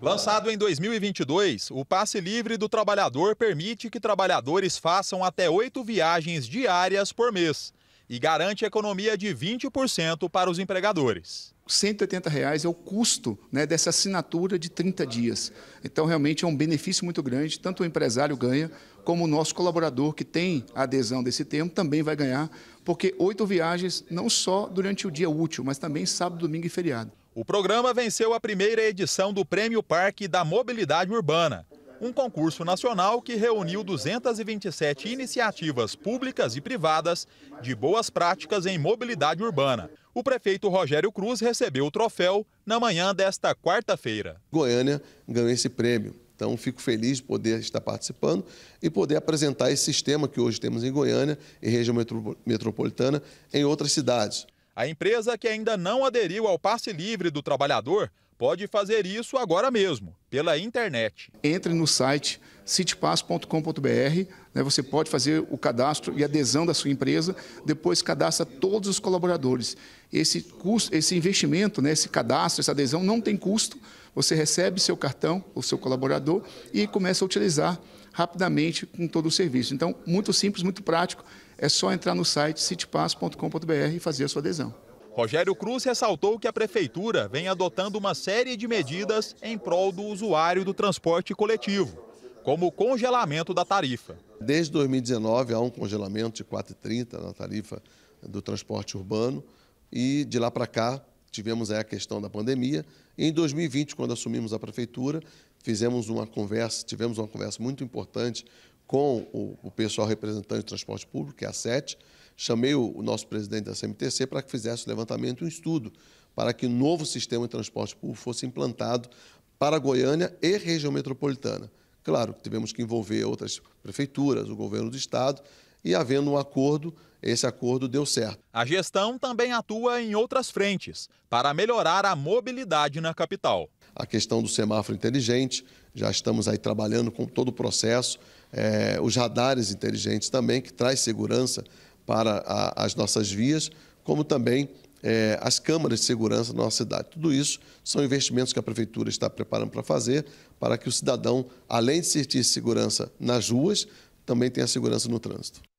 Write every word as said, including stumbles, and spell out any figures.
Lançado em dois mil e vinte e dois, o passe livre do trabalhador permite que trabalhadores façam até oito viagens diárias por mês e garante economia de vinte por cento para os empregadores. cento e oitenta reais é o custo, né, dessa assinatura de trinta dias. Então, realmente, é um benefício muito grande, tanto o empresário ganha, como o nosso colaborador, que tem a adesão desse termo, também vai ganhar, porque oito viagens não só durante o dia útil, mas também sábado, domingo e feriado. O programa venceu a primeira edição do Prêmio Parque da Mobilidade Urbana, um concurso nacional que reuniu duzentas e vinte e sete iniciativas públicas e privadas de boas práticas em mobilidade urbana. O prefeito Rogério Cruz recebeu o troféu na manhã desta quarta-feira. Goiânia ganhou esse prêmio, então fico feliz de poder estar participando e poder apresentar esse sistema que hoje temos em Goiânia e região metropolitana em outras cidades. A empresa que ainda não aderiu ao passe livre do trabalhador pode fazer isso agora mesmo, pela internet. Entre no site city pass ponto com ponto br, né, você pode fazer o cadastro e adesão da sua empresa, depois cadastra todos os colaboradores. Esse custo, esse investimento, né, esse cadastro, essa adesão não tem custo, você recebe seu cartão, o seu colaborador, e começa a utilizar rapidamente com todo o serviço. Então, muito simples, muito prático, é só entrar no site city pass ponto com ponto br e fazer a sua adesão. Rogério Cruz ressaltou que a Prefeitura vem adotando uma série de medidas em prol do usuário do transporte coletivo, como o congelamento da tarifa. Desde dois mil e dezenove há um congelamento de quatro reais e trinta centavos na tarifa do transporte urbano e de lá para cá tivemos aí a questão da pandemia. Em dois mil e vinte, quando assumimos a Prefeitura, fizemos uma conversa, tivemos uma conversa muito importante com o pessoal representante de transporte público, que é a S E T, chamei o nosso presidente da C M T C para que fizesse o levantamento e um estudo para que o novo sistema de transporte público fosse implantado para Goiânia e região metropolitana. Claro, tivemos que envolver outras prefeituras, o governo do estado, e havendo um acordo, esse acordo deu certo. A gestão também atua em outras frentes para melhorar a mobilidade na capital. A questão do semáforo inteligente, já estamos aí trabalhando com todo o processo, é, os radares inteligentes também, que traz segurança para a, as nossas vias, como também é, as câmaras de segurança da nossa cidade. Tudo isso são investimentos que a Prefeitura está preparando para fazer, para que o cidadão, além de sentir segurança nas ruas, também tenha segurança no trânsito.